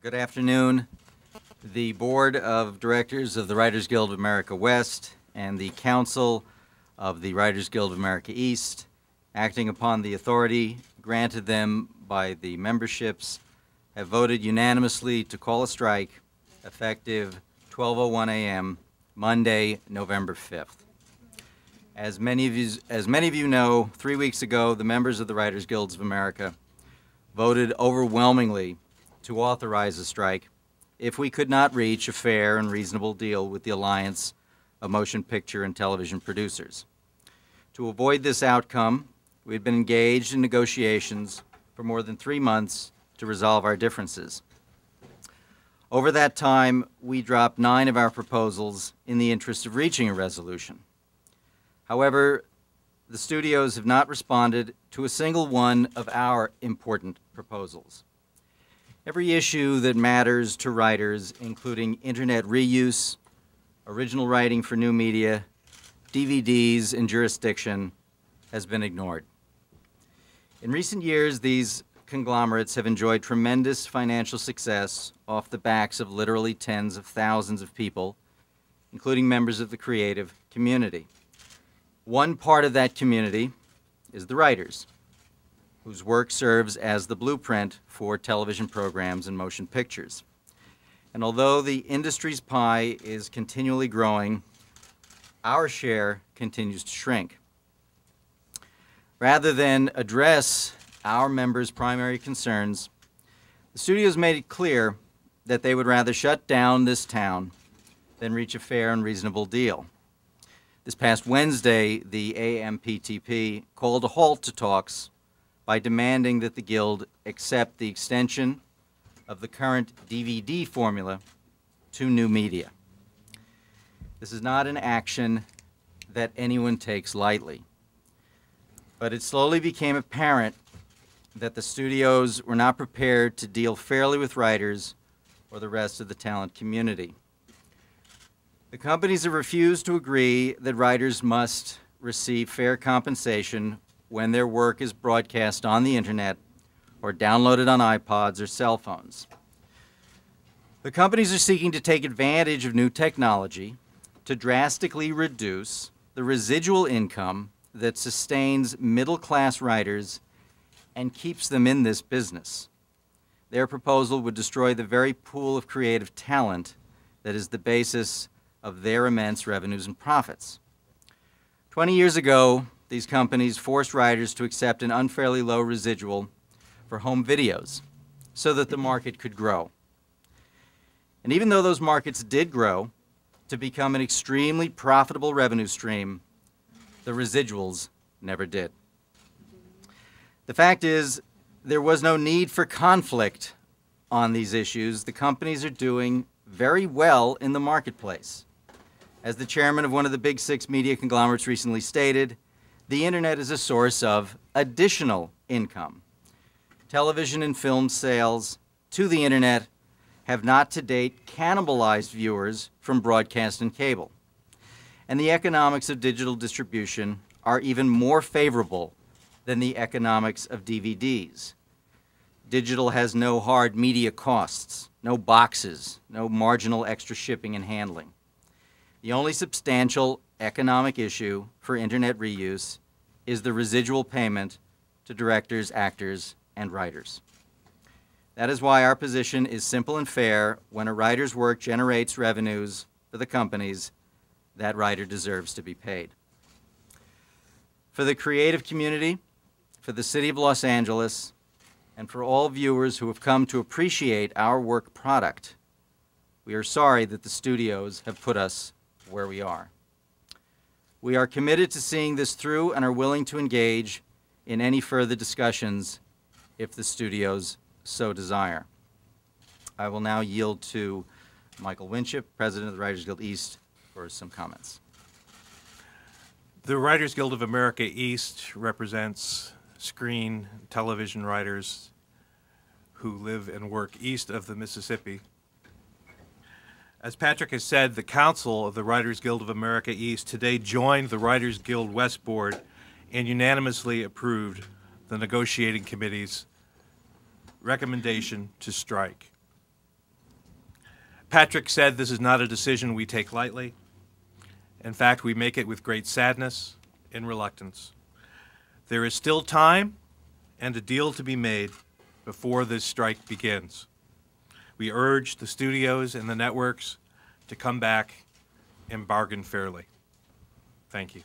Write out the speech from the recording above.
Good afternoon. The Board of Directors of the Writers Guild of America West and the Council of the Writers Guild of America East, acting upon the authority granted them by the memberships, have voted unanimously to call a strike effective 12:01 a.m. Monday, November 5th. As many of you know, 3 weeks ago, the members of the Writers Guilds of America voted overwhelmingly to authorize a strike if we could not reach a fair and reasonable deal with the Alliance of Motion Picture and Television Producers. To avoid this outcome, we had been engaged in negotiations for more than 3 months to resolve our differences. Over that time, we dropped 9 of our proposals in the interest of reaching a resolution. However, the studios have not responded to a single one of our important proposals. Every issue that matters to writers, including internet reuse, original writing for new media, DVDs, and jurisdiction, has been ignored. In recent years, these conglomerates have enjoyed tremendous financial success off the backs of literally tens of thousands of people, including members of the creative community. One part of that community is the writers, whose work serves as the blueprint for television programs and motion pictures. And although the industry's pie is continually growing, our share continues to shrink. Rather than address our members' primary concerns, the studios made it clear that they would rather shut down this town than reach a fair and reasonable deal. This past Wednesday, the AMPTP called a halt to talks by demanding that the Guild accept the extension of the current DVD formula to new media. This is not an action that anyone takes lightly, but it slowly became apparent that the studios were not prepared to deal fairly with writers or the rest of the talent community. The companies have refused to agree that writers must receive fair compensation when their work is broadcast on the internet or downloaded on iPods or cell phones. The companies are seeking to take advantage of new technology to drastically reduce the residual income that sustains middle-class writers and keeps them in this business. Their proposal would destroy the very pool of creative talent that is the basis of their immense revenues and profits. 20 years ago, these companies forced writers to accept an unfairly low residual for home videos so that the market could grow. And even though those markets did grow to become an extremely profitable revenue stream, the residuals never did. The fact is, there was no need for conflict on these issues. The companies are doing very well in the marketplace. As the chairman of one of the Big Six media conglomerates recently stated, the internet is a source of additional income. Television and film sales to the internet have not to date cannibalized viewers from broadcast and cable. And the economics of digital distribution are even more favorable than the economics of DVDs. Digital has no hard media costs, no boxes, no marginal extra shipping and handling. The only substantial economic issue for internet reuse is the residual payment to directors, actors, and writers. That is why our position is simple and fair. When a writer's work generates revenues for the companies, that writer deserves to be paid. For the creative community, for the city of Los Angeles, and for all viewers who have come to appreciate our work product, we are sorry that the studios have put us where we are. We are committed to seeing this through and are willing to engage in any further discussions if the studios so desire. I will now yield to Michael Winship, President of the Writers Guild East, for some comments. The Writers Guild of America East represents screen television writers who live and work east of the Mississippi. As Patrick has said, the Council of the Writers Guild of America East today joined the Writers Guild West Board and unanimously approved the negotiating committee's recommendation to strike. Patrick said this is not a decision we take lightly. In fact, we make it with great sadness and reluctance. There is still time and a deal to be made before this strike begins. We urge the studios and the networks to come back and bargain fairly. Thank you.